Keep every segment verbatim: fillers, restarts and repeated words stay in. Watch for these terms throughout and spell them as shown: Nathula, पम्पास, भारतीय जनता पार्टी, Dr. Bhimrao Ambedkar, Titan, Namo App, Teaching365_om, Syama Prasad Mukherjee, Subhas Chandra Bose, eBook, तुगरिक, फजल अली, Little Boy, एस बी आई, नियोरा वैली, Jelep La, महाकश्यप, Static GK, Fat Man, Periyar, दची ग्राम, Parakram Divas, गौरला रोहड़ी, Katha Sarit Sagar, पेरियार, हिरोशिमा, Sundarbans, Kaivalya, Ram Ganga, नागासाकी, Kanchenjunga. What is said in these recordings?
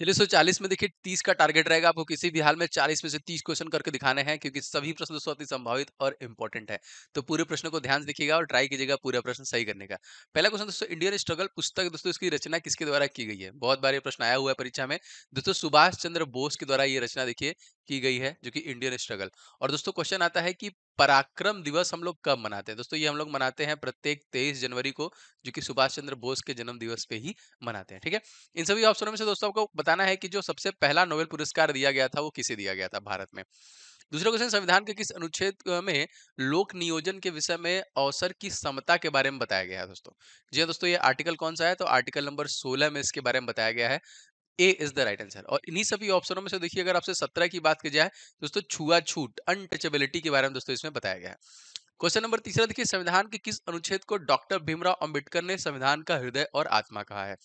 चलिए एक सौ चालीस में देखिए तीस का टारगेट रहेगा, आपको किसी भी हाल में चालीस में से तीस क्वेश्चन करके दिखाने हैं, क्योंकि सभी प्रश्न दोस्तों अति संभावित और इंपॉर्टेंट है। तो पूरे प्रश्नों को ध्यान से देखिएगा और ट्राई कीजिएगा पूरा प्रश्न सही करने का। पहला क्वेश्चन दोस्तों, इंडियन स्ट्रगल पुस्तक दोस्तों इसकी रचना किसके द्वारा की गई है? बहुत बार ये प्रश्न आया हुआ है परीक्षा में दोस्तों, सुभाष चंद्र बोस के द्वारा ये रचना देखिए की गई है, जो कि इंडियन स्ट्रगल। और दोस्तों क्वेश्चन आता है कि पराक्रम दिवस हम लोग कब मनाते हैं? दोस्तों ये हम लोग मनाते हैं प्रत्येक तेईस जनवरी को, जो कि सुभाष चंद्र बोस के जन्म दिवस पे ही मनाते हैं। ठीक है, इन सभी ऑप्शनों में से दोस्तों आपको बताना है कि जो सबसे पहला नोबेल पुरस्कार दिया गया था वो किसे दिया गया था भारत में। दूसरा क्वेश्चन, संविधान के किस अनुच्छेद में लोक नियोजन के विषय में अवसर की समता के बारे में बताया गया है? दोस्तों जी हाँ दोस्तों, ये आर्टिकल कौन सा है? तो आर्टिकल नंबर सोलह में इसके बारे में बताया गया है। A is the right answer. और इन्हीं सभी ऑप्शनों में से देखिए अगर आपसे सत्रह की बात की जाए दोस्तों, छुआछूत अनटचेबिलिटी के बारे में दोस्तों इसमें बताया गया है। क्वेश्चन नंबर तीसरा देखिए, संविधान के किस अनुच्छेद को डॉक्टर भीमराव अंबेडकर ने संविधान का हृदय और आत्मा कहा है?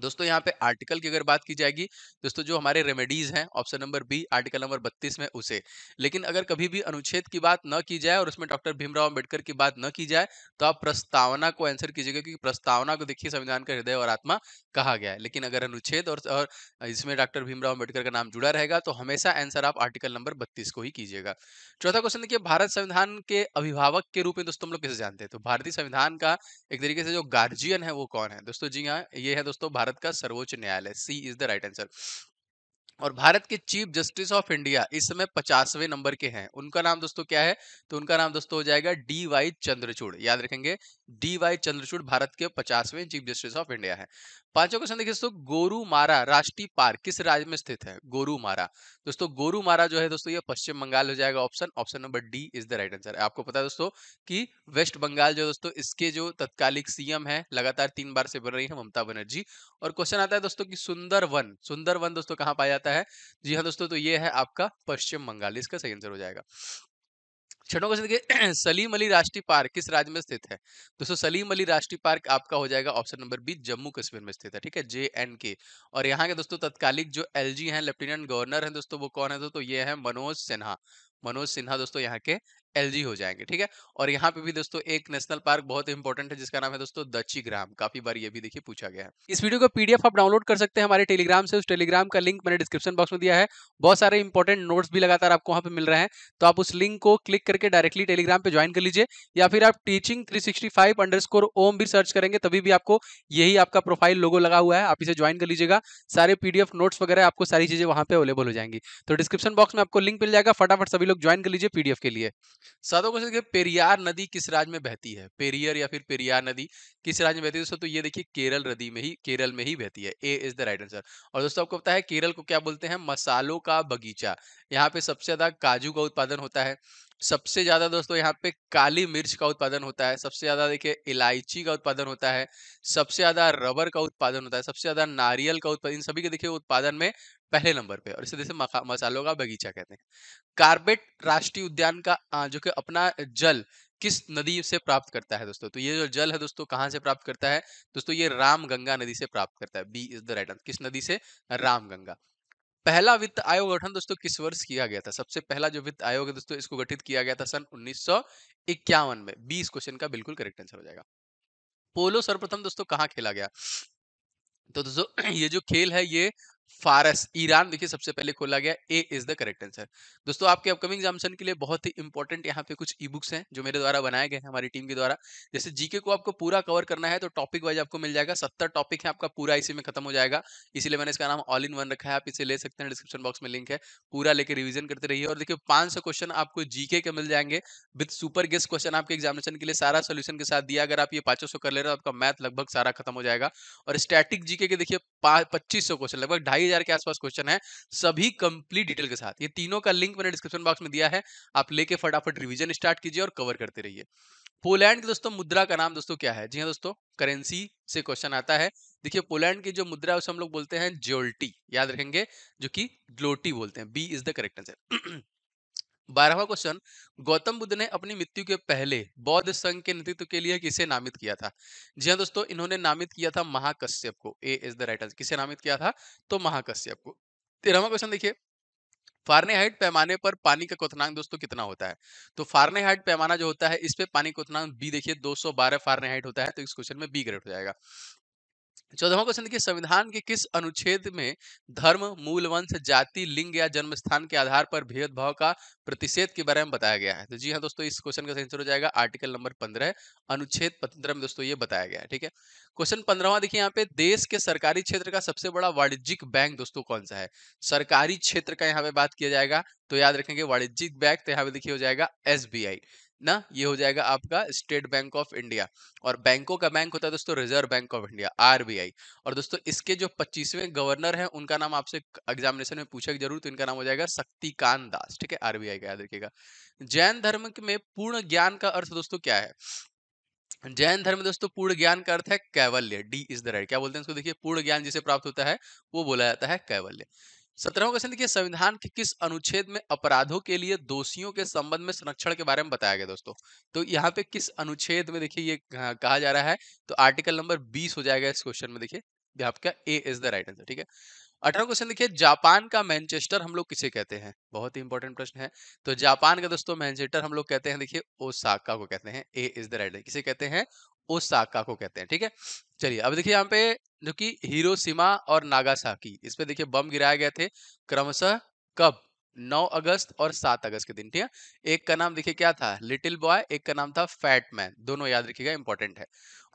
दोस्तों यहाँ पे आर्टिकल की अगर बात की जाएगी दोस्तों, जो हमारे रेमेडीज हैं option number B article number बत्तीस में उसे, लेकिन अगर कभी भी अनुच्छेद की बात न की जाए और उसमें डॉक्टर भीमराव अंबेडकर की बात न की जाए तो आप प्रस्तावना को आंसर कीजिएगा, क्योंकि प्रस्तावना को देखिए संविधान का हृदय और आत्मा कहा गया है। लेकिन अगर अनुच्छेद और, और इसमें डॉक्टर भीमराव अंबेडकर का नाम जुड़ा रहेगा तो हमेशा आंसर आप आर्टिकल नंबर बत्तीस को ही कीजिएगा। चौथा क्वेश्चन देखिए, भारत संविधान के अभिभावक के रूप में दोस्तों हम लोग किसे जानते हैं? तो भारतीय संविधान का एक तरीके से जो गार्जियन है वो कौन है? दोस्तों जी हाँ, ये है दोस्तों भारत का सर्वोच्च न्यायालय। C is the right answer. और भारत के चीफ जस्टिस ऑफ इंडिया इस समय पचासवें नंबर के हैं, उनका नाम दोस्तों क्या है? तो उनका नाम दोस्तों हो जाएगा डी वाई चंद्रचूड़। याद रखेंगे डी वाई चंद्रचूड़ भारत के पचासवें चीफ जस्टिस ऑफ इंडिया है। पांचवा क्वेश्चन देखिए दोस्तों, गोरुमारा राष्ट्रीय पार्क किस राज्य में स्थित है? गोरुमारा दोस्तों, गोरुमारा जो है दोस्तों ये पश्चिम बंगाल हो जाएगा option, option number D is the right answer. आपको पता है दोस्तों कि वेस्ट बंगाल जो दोस्तों इसके जो तत्कालिक सीएम है, लगातार तीन बार से बन रही है ममता बनर्जी। और क्वेश्चन आता है दोस्तों की सुंदरवन, सुंदरवन दोस्तों कहाँ पाया जाता है? जी हाँ दोस्तों, तो ये है आपका पश्चिम बंगाल, इसका सही आंसर हो जाएगा। छठवां क्वेश्चन देखिए, सलीम अली राष्ट्रीय पार्क किस राज्य में स्थित है? दोस्तों सलीम अली राष्ट्रीय पार्क आपका हो जाएगा option number B Jammu Kashmir में स्थित है। ठीक है, जे एंड के। और यहाँ के दोस्तों तत्कालिक जो एलजी हैं, लेफ्टिनेंट गवर्नर हैं दोस्तों, वो कौन है? दोस्तों ये है मनोज सिन्हा। मनोज सिन्हा दोस्तों यहाँ के एलजी हो जाएंगे। ठीक है, और यहाँ पे भी दोस्तों एक नेशनल पार्क बहुत इंपॉर्टेंट है जिसका नाम है दोस्तों दची ग्राम, काफी बार ये भी देखिए पूछा गया है। इस वीडियो का पीडीएफ आप डाउनलोड कर सकते हैं हमारे टेलीग्राम से, उस टेलीग्राम का लिंक मैंने डिस्क्रिप्शन बॉक्स में दिया है। बहुत सारे इंपॉर्टेंट नोट्स भी लगातार आपको वहाँ पे मिल रहे हैं, तो आप उस लिंक को क्लिक करके डायरेक्टली टेलीग्राम पे ज्वाइन कर लीजिए, या फिर आप teaching three sixty five underscore Om भी सर्च करेंगे तभी भी आपको यही आपका प्रोफाइल लोगो लगा हुआ है, आप इसे ज्वाइन कर लीजिएगा। सारे पीडीएफ नोट्स वगैरह आपको सारी चीजें वहाँ पे अवेलेबल हो जाएंगी, तो डिस्क्रिप्शन बॉक्स में आपको लिंक मिल जाएगा, फटाफट सभी लोग ज्वाइन कर लीजिए पीडीएफ के लिए। सातों क्वेश्चन देखिए, पेरियार नदी किस राज्य में बहती है? पेरियर या फिर पेरियार नदी किस राज्य में बहती है दोस्तों? तो ये देखिए केरल नदी में ही केरल में ही बहती है। A is the right answer. और दोस्तों आपको पता है केरल को क्या बोलते हैं? मसालों का बगीचा। यहाँ पे सबसे ज्यादा काजू का उत्पादन होता है, सबसे ज्यादा दोस्तों यहाँ पे काली मिर्च का उत्पादन होता है, सबसे ज्यादा देखिए इलायची का उत्पादन होता है, सबसे ज्यादा रबर का उत्पादन होता है, सबसे ज्यादा नारियल का उत्पादन, इन सभी के देखिए उत्पादन में पहले नंबर पे, और इसे जैसे मसालों का बगीचा कहते हैं। कॉर्बेट राष्ट्रीय उद्यान का जो कि अपना जल किस नदी से प्राप्त करता है दोस्तों? तो ये जो जल है दोस्तों कहाँ से प्राप्त करता है? दोस्तों ये राम गंगा नदी से प्राप्त करता है। B is the right answer. किस नदी से? राम गंगा। पहला वित्त आयोग गठन दोस्तों किस वर्ष किया गया था? सबसे पहला जो वित्त आयोग है दोस्तों इसको गठित किया गया था सन उन्नीस सौ इक्यावन में। बीस क्वेश्चन का बिल्कुल करेक्ट आंसर हो जाएगा। पोलो सर्वप्रथम दोस्तों कहाँ खेला गया? तो दोस्तों ये जो खेल है ये फारस, ईरान देखिए सबसे पहले खोला गया। A is the correct answer. दोस्तों आपके अपकमिंग एग्जामिनेशन के लिए बहुत ही इंपॉर्टेंट यहाँ पे कुछ ई बुक्स हैं जो मेरे द्वारा बनाए गए हैं हमारी टीम के द्वारा। जैसे जीके को आपको पूरा कवर करना है तो टॉपिक वाइज आपको मिल जाएगा, सत्तर टॉपिक है, आपका पूरा इसी में खत्म हो जाएगा, इसलिए मैंने इसका नाम ऑल इन वन रखा है। आप इसे ले सकते हैं, डिस्क्रिप्शन बॉक्स में लिंक है, पूरा लेकर रिविजन करते रहिए। और देखिए पांच सौ क्वेश्चन आपको जीके के मिल जाएंगे विद सुपर गेस क्वेश्चन आपके एग्जामिनेशन के लिए, सारा सोल्यूशन के साथ दिया। अगर आप ये पांचों सौ कर ले रहे हो आपका मैथ लगभग सारा खत्म हो जाएगा। और स्टैटिक जीके के देखिए पच्चीस सौ क्वेश्चन, लगभग हजार के आसपास क्वेश्चन है, सभी कंप्लीट डिटेल के साथ। ये तीनों का लिंक मैंने डिस्क्रिप्शन बॉक्स में दिया है, आप लेके फटाफट रिवीजन स्टार्ट कीजिए और कवर करते रहिए। पोलैंड के दोस्तों मुद्रा का नाम दोस्तों क्या है? जी हाँ दोस्तों, करेंसी से क्वेश्चन आता है। देखिए पोलैंड की जो मुद्रा उसे हम लोग बोलते हैं ज्योल्टी, याद रखेंगे, जो कि ग्लोटी बोलते हैं। B is the correct answer. बारहवां क्वेश्चन, गौतम बुद्ध ने अपनी मृत्यु के पहले बौद्ध संघ के नेतृत्व के लिए किसे नामित किया था? जी हाँ दोस्तों, इन्होंने नामित किया था महाकश्यप को। A is the right answer. किसे नामित किया था? तो महाकश्यप को। तेरहवां क्वेश्चन देखिए, फारेनहाइट पैमाने पर पानी का क्वथनांक दोस्तों कितना होता है? तो फारेनहाइट पैमाना जो होता है इस पे पानी का क्वथनांक बी देखिए दो सौ बारह फारेनहाइट होता है, तो इस क्वेश्चन में बी करेक्ट हो जाएगा। चौदहवां क्वेश्चन देखिए, संविधान के किस अनुच्छेद में धर्म, मूल वंश, जाति, लिंग या जन्म स्थान के आधार पर भेदभाव का प्रतिषेध के बारे में बताया गया है। तो जी हाँ दोस्तों, इस क्वेश्चन का सही आंसर हो जाएगा आर्टिकल नंबर पंद्रह, अनुच्छेद पंद्रह में दोस्तों ये बताया गया है। ठीक है, क्वेश्चन पंद्रहवां देखिए, यहाँ पे देश के सरकारी क्षेत्र का सबसे बड़ा वाणिज्यिक बैंक दोस्तों कौन सा है। सरकारी क्षेत्र का यहाँ पे बात किया जाएगा तो याद रखेंगे वाणिज्यिक बैंक, तो यहाँ पे देखिए हो जाएगा एस बी आई ना, ये हो जाएगा आपका स्टेट बैंक ऑफ इंडिया। और बैंकों का बैंक होता है दोस्तों reserve bank of India RBI. और दोस्तों इसके जो पच्चीसवें गवर्नर हैं उनका नाम आपसे एग्जामिनेशन में पूछा जरूर, तो इनका नाम हो जाएगा शक्तिकांत दास। ठीक है, आरबीआई का याद रखिएगा। जैन धर्म में पूर्ण ज्ञान का अर्थ दोस्तों क्या है। जैन धर्म दोस्तों पूर्ण ज्ञान का अर्थ है कैवल्य। डी इज द राइट, क्या बोलते हैं इसको, देखिए पूर्ण ज्ञान जिसे प्राप्त होता है वो बोला जाता है कैवल्य। सत्रहवां क्वेश्चन देखिए, संविधान के किस अनुच्छेद में अपराधों के लिए दोषियों के संबंध में संरक्षण के बारे में बताया गया दोस्तों। तो यहाँ पे किस अनुच्छेद में देखिए ये कहा जा रहा है, तो आर्टिकल नंबर बीस हो जाएगा इस क्वेश्चन में। देखिए आपका A is the right answer. ठीक है, अठारहवां क्वेश्चन देखिए, जापान का मैनचेस्टर हम लोग किसे कहते हैं। बहुत ही इंपॉर्टेंट प्रश्न है। तो जापान का दोस्तों मैनचेस्टर हम लोग कहते हैं, देखिए ओसाका को कहते हैं। ए इज द राइट, किसे कहते हैं, ओसाका को कहते हैं। ठीक है, चलिए अब देखिए यहाँ पे जो कि हिरोशिमा और नागासाकी इस पे देखिए बम गिराए गए थे क्रमशः कब, नौ अगस्त और सात अगस्त के दिन। ठीक है, एक का नाम देखिए क्या था, लिटिल बॉय, एक का नाम था फैट मैन, दोनों याद रखिएगा, इंपॉर्टेंट है।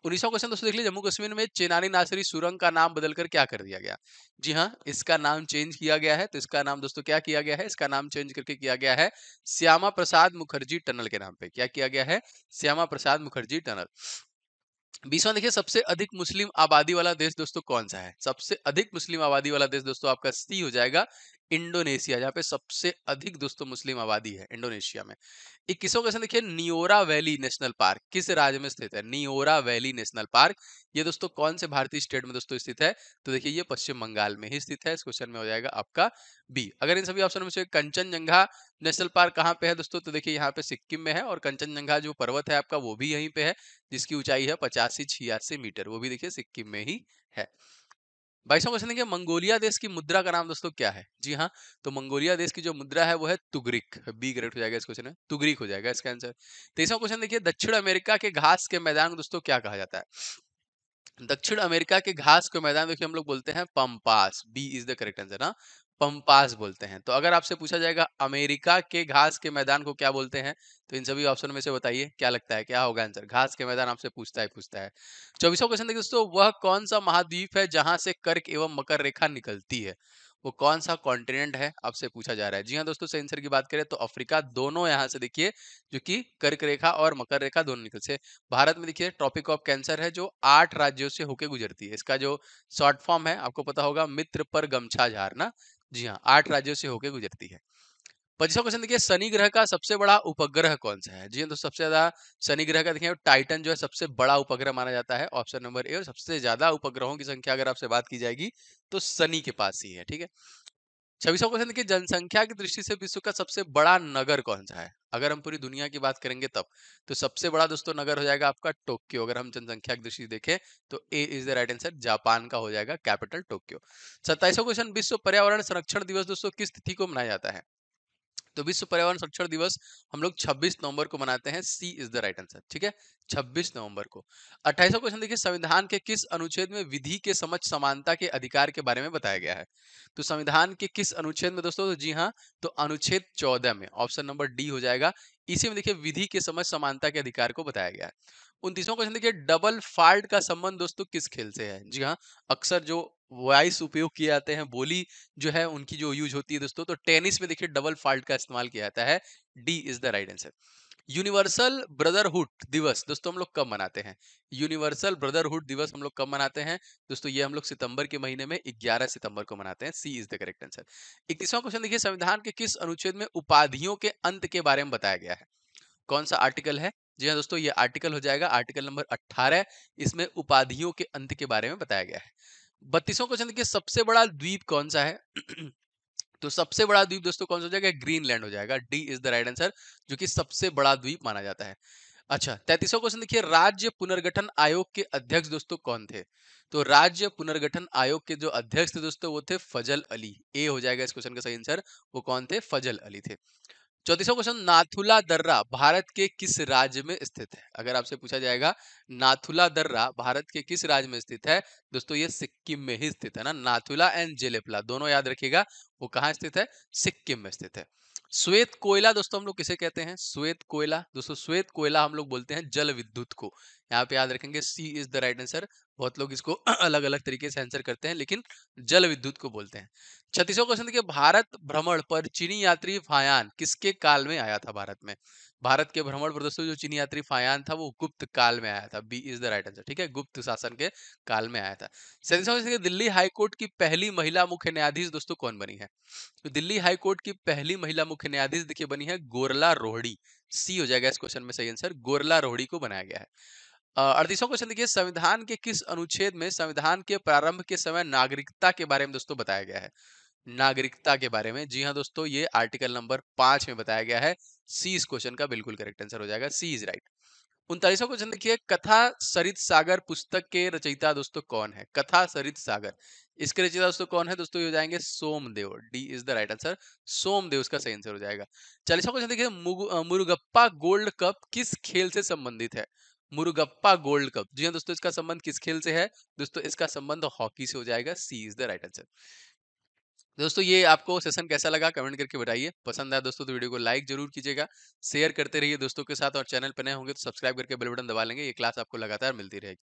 उन्नीसवां क्वेश्चन दोस्तों देख लीजिए, जम्मू कश्मीर में चेनानी नासरी सुरंग का नाम बदलकर क्या कर दिया गया। जी हाँ, इसका नाम चेंज किया गया है, तो इसका नाम दोस्तों क्या किया गया है, इसका नाम चेंज करके किया गया है श्यामा प्रसाद मुखर्जी टनल के नाम पे। क्या किया गया है, श्यामा प्रसाद मुखर्जी टनल। बीसवां देखिए, सबसे अधिक मुस्लिम आबादी वाला देश दोस्तों कौन सा है। सबसे अधिक मुस्लिम आबादी वाला देश दोस्तों आपका सी हो जाएगा इंडोनेशिया, जहाँ पे सबसे अधिक दोस्तों मुस्लिम आबादी है इंडोनेशिया में। इक्कीसवां क्वेश्चन देखिए, नियोरा वैली नेशनल पार्क किस राज्य में स्थित है। नियोरा वैली नेशनल पार्क ये दोस्तों कौन से भारतीय स्टेट में दोस्तों स्थित है, तो देखिए ये पश्चिम बंगाल में ही स्थित है। इस क्वेश्चन में हो जाएगा आपका बी। अगर इन सभी ऑप्शन में से कंचनजंगा नेशनल पार्क कहाँ पे है दोस्तों, तो देखिए यहाँ पे सिक्किम में है। और कंचनजंगा जो पर्वत है आपका वो भी यहीं पे है, जिसकी ऊंचाई है पचासी छियासी मीटर, वो भी देखिए सिक्किम में ही है। बाईसवां क्वेश्चन देखिए, मंगोलिया देश की मुद्रा का नाम दोस्तों क्या है। जी हाँ, तो मंगोलिया देश की जो मुद्रा है वो है तुगरिक। बी करेक्ट हो जाएगा इस क्वेश्चन में, तुगरिक हो जाएगा इसका आंसर। तेईसवां क्वेश्चन देखिए, दक्षिण अमेरिका के घास के मैदान को दोस्तों क्या कहा जाता है। दक्षिण अमेरिका के घास के मैदान देखिए हम लोग बोलते हैं पम्पास। B is the correct answer ना, पम्पास बोलते हैं। तो अगर आपसे पूछा जाएगा अमेरिका के घास के मैदान को क्या बोलते हैं, तो इन सभी ऑप्शन में से बताइए क्या लगता है क्या होगा आंसर। घास के मैदान आपसे पूछता है पूछता है। चौबीसवां क्वेश्चन देखिए दोस्तों, वह कौन सा महाद्वीप है जहां से कर्क एवं मकर रेखा निकलती है। वो कौन सा कॉन्टिनेंट है आपसे पूछा जा रहा है। जी हाँ दोस्तों, सही आंसर की बात करें तो अफ्रीका, दोनों यहाँ से देखिए जो कि कर्क रेखा और मकर रेखा दोनों निकल से। भारत में देखिए ट्रॉपिक ऑफ कैंसर है जो आठ राज्यों से होके गुजरती है। इसका जो शॉर्ट फॉर्म है आपको पता होगा, मित्र पर गमछा झारना। जी हाँ, आठ राज्यों से होके गुजरती है। पच्चीसवां क्वेश्चन देखिए, शनि ग्रह का सबसे बड़ा उपग्रह कौन सा है। जी हाँ दोस्तों, सबसे ज्यादा शनि ग्रह का देखिए टाइटन जो है सबसे बड़ा उपग्रह माना जाता है, ऑप्शन नंबर ए। और सबसे ज्यादा उपग्रहों की संख्या अगर आपसे बात की जाएगी तो शनि के पास ही है। ठीक है, छब्बीसवां क्वेश्चन देखिए, जनसंख्या की दृष्टि से विश्व का सबसे बड़ा नगर कौन सा है। अगर हम पूरी दुनिया की बात करेंगे तब तो सबसे बड़ा दोस्तों नगर हो जाएगा आपका टोक्यो। अगर हम जनसंख्या की दृष्टि से देखें तो A is the right answer, Japan का हो जाएगा कैपिटल टोक्यो। सत्ताईसवां क्वेश्चन, विश्व पर्यावरण संरक्षण दिवस दोस्तों किस तिथि को मनाया जाता है। तो विश्व पर्यावरण संरक्षण दिवस हम लोग छब्बीस नवंबर को मनाते हैं। C is the right answer. ठीक है, छब्बीस नवंबर को। अट्ठाईसवां क्वेश्चन देखिए, संविधान के किस अनुच्छेद में विधि के समझ समानता के अधिकार के बारे में बताया गया है। तो संविधान के किस अनुच्छेद में दोस्तों, तो जी हाँ, तो अनुच्छेद चौदह में, ऑप्शन नंबर डी हो जाएगा। इसी में देखिए विधि के समझ समानता के अधिकार को बताया गया है। उनतीसवां क्वेश्चन देखिए, डबल फाल्ट का संबंध दोस्तों किस खेल से है। जी हाँ, अक्सर जो वॉइस उपयोग किए जाते हैं, बोली जो है उनकी जो यूज होती है दोस्तों, तो टेनिस में देखिए डबल फाल्ट का इस्तेमाल किया जाता है। D is the right answer. Universal brotherhood दिवस दोस्तों हम लोग कब मनाते हैं। यूनिवर्सल ब्रदरहुड दिवस हम लोग कब मनाते हैं दोस्तों, ये हम लोग सितंबर के महीने में ग्यारह सितंबर को मनाते हैं। C is the correct answer. इकतीसवां क्वेश्चन देखिए, संविधान के किस अनुच्छेद में उपाधियों के अंत के बारे में बताया गया है। कौन सा आर्टिकल है। जी हाँ दोस्तों, ये आर्टिकल हो जाएगा आर्टिकल नंबर अट्ठारह। इसमें उपाधियों के अंत के बारे में बताया गया है। बत्तीसवां क्वेश्चन देखिए, सबसे बड़ा द्वीप कौन सा है। तो सबसे बड़ा द्वीप दोस्तों कौन सा हो जाएगा, ग्रीनलैंड हो जाएगा। D is the right answer, जो कि सबसे बड़ा द्वीप माना जाता है। अच्छा, तैंतीसवां क्वेश्चन देखिए, राज्य पुनर्गठन आयोग के अध्यक्ष दोस्तों कौन थे। तो राज्य पुनर्गठन आयोग के जो अध्यक्ष थे दोस्तों वो थे फजल अली। ए हो जाएगा इस क्वेश्चन का सही आंसर, वो कौन थे, फजल अली थे। चौतीसवां क्वेश्चन, नाथुला दर्रा भारत के किस राज्य में स्थित है? अगर आपसे पूछा जाएगा नाथुला दर्रा भारत के किस राज्य में स्थित है, दोस्तों ये सिक्किम में ही स्थित है ना। नाथुला एंड जेलेपला दोनों याद रखिएगा, वो कहाँ स्थित है? सिक्किम में स्थित है। श्वेत कोयला दोस्तों हम लोग किसे कहते हैं? श्वेत कोयला दोस्तों, श्वेत कोयला हम लोग बोलते हैं जल विद्युत को। यहाँ पे याद रखेंगे C is the right answer. बहुत लोग इसको अलग अलग तरीके से आंसर करते हैं, लेकिन जल विद्युत को बोलते हैं। छत्तीसवां क्वेश्चन देखिए, भारत भ्रमण पर चीनी यात्री फायान किसके काल में आया था? भारत में भारत के भ्रमण पर दोस्तों जो चीनी यात्री फायान था वो गुप्त काल में आया था। B is the right answer, ठीक है, गुप्त शासन के काल में आया था। सैंतीसवां क्वेश्चन देखिए, दिल्ली हाईकोर्ट की पहली महिला मुख्य न्यायाधीश दोस्तों कौन बनी है? तो दिल्ली हाईकोर्ट की पहली महिला मुख्य न्यायाधीश देखिए बनी है गौरला रोहड़ी। सी हो जाएगा इस क्वेश्चन में सही आंसर, गौरला रोहड़ी को बनाया गया है। अड़तीसवां क्वेश्चन देखिए, संविधान के किस अनुच्छेद में संविधान के प्रारंभ के समय नागरिकता के बारे में दोस्तों बताया गया है? नागरिकता के बारे में, जी हाँ दोस्तों, ये आर्टिकल नंबर पांच में बताया गया है। सी इस क्वेश्चन का बिल्कुल करेक्ट आंसर हो जाएगा, सी इज राइट। उनतालीसवां क्वेश्चन देखिए, कथा सरित सागर पुस्तक के रचयिता दोस्तों कौन है? कथा सरित सागर इसके रचयिता दोस्तों कौन है? दोस्तों ये हो जाएंगे Somdev. D is the right answer, Somdev इसका सही आंसर हो जाएगा। चालीसवां क्वेश्चन देखिए, मुरुगप्पा गोल्ड कप किस खेल से संबंधित है? मुरुगप्पा गोल्ड कप, जी हाँ दोस्तों, इसका संबंध किस खेल से है? दोस्तों इसका संबंध हॉकी से हो जाएगा। C is the right answer. दोस्तों ये आपको सेशन कैसा लगा कमेंट करके बताइए। पसंद आया दोस्तों तो वीडियो को लाइक जरूर कीजिएगा, शेयर करते रहिए दोस्तों के साथ, और चैनल पर नए होंगे तो सब्सक्राइब करके बेल बटन दबा लेंगे। ये क्लास आपको लगातार मिलती रहेगी।